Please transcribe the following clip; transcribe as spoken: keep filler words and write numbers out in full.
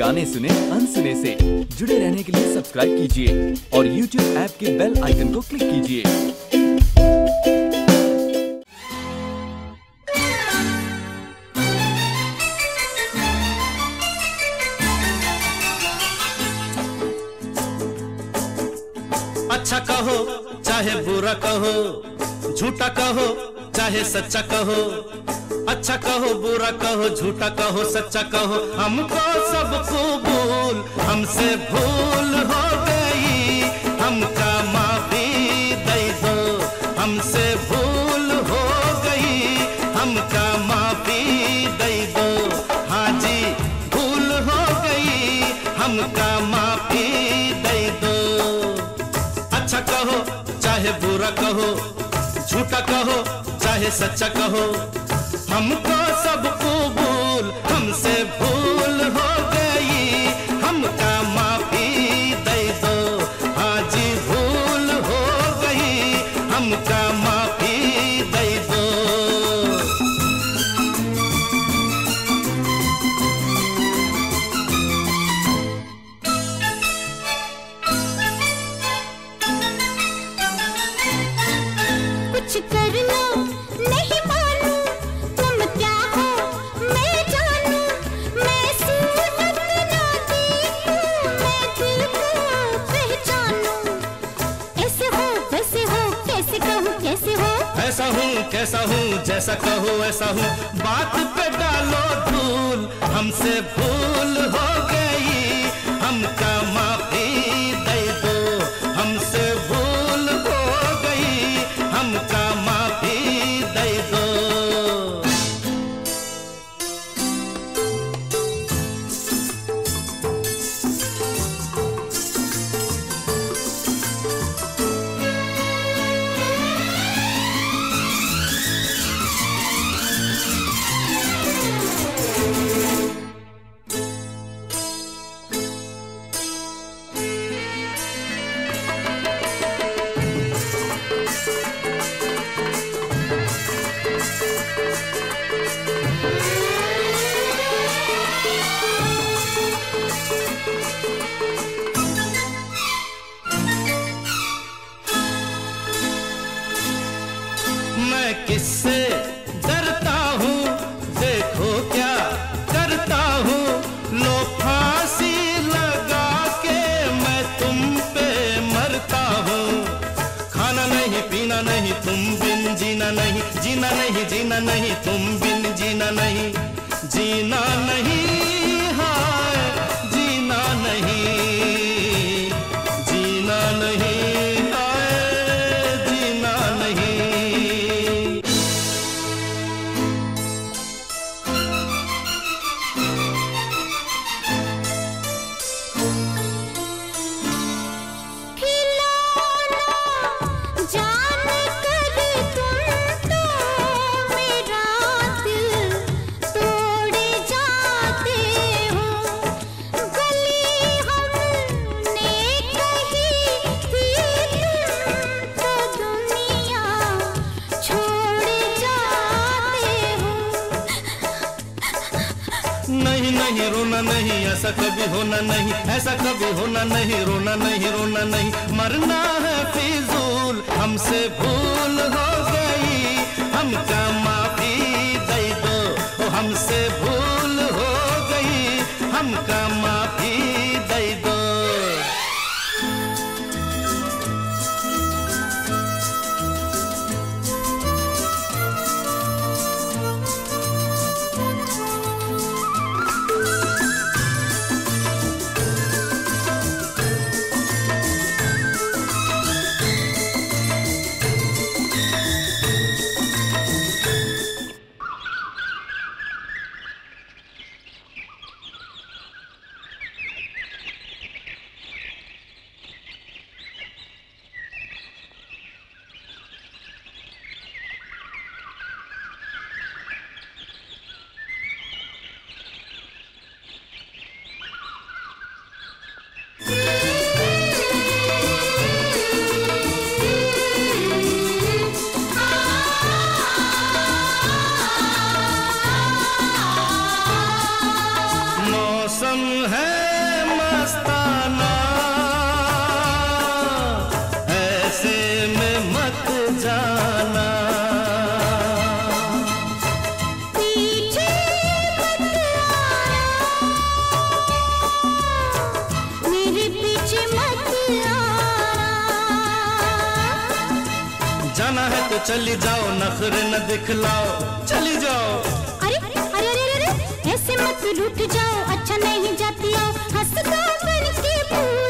गाने सुने अनसुने से जुड़े रहने के लिए सब्सक्राइब कीजिए और यूट्यूब ऐप के बेल आइकन को क्लिक कीजिए। अच्छा कहो चाहे बुरा कहो, झूठा कहो चाहे सच्चा कहो, अच्छा कहो बुरा कहो, झूठा कहो सच्चा कहो, हमको सबको भूल हमसे भूल हो गई, हमका माफी दे दो, हमसे भूल हो गई, हमका माफी दे दो, हाँ जी भूल हो गई, हमका माफी दे दो। अच्छा कहो चाहे बुरा कहो, झूठा कहो चाहे सच्चा कहो, हमको सबको भूल हमसे भूल हो गई, हमका माफी दे दो, हाँ जी भूल हो गई, हमका माफी दे दो। कुछ कर लो नहीं मानू तुम क्या हो मैं जानू, मैं सूरत ना देखूं मैं दिल को पहचानू, ऐसे हो वैसे हो कैसे कहूँ कैसे हो, ऐसा हूँ कैसा हूँ जैसा कहो ऐसा हूँ, बात पे डालो धूल हमसे भूल हो गई, हमका माफी दे दो, हमसे भूल हो गई, हमका माफी दे दो। मैं किससे डरता हूँ देखो क्या करता हूँ, लो फांसी लगा के मैं तुम पे मरता हूँ, खाना नहीं पीना नहीं तुम बिन जीना नहीं, जीना नहीं जीना नहीं तुम बिन जीना नहीं, जीना नहीं हाय जीना नहीं, जीना नहीं नहीं, नहीं रोना नहीं ऐसा कभी होना नहीं, ऐसा कभी होना नहीं, रोना नहीं रोना नहीं, मरना है फिजूल हमसे भूल हो गई, हमका माफी दे दो, हमसे भूल हो गई, हमका माफी दे दो। है तो चली जाओ, नखरे न दिखलाओ, चली जाओ। अरे अरे अरे अरे ऐसे मत रूठ जाओ, अच्छा नहीं जाती हो हंसता बनके।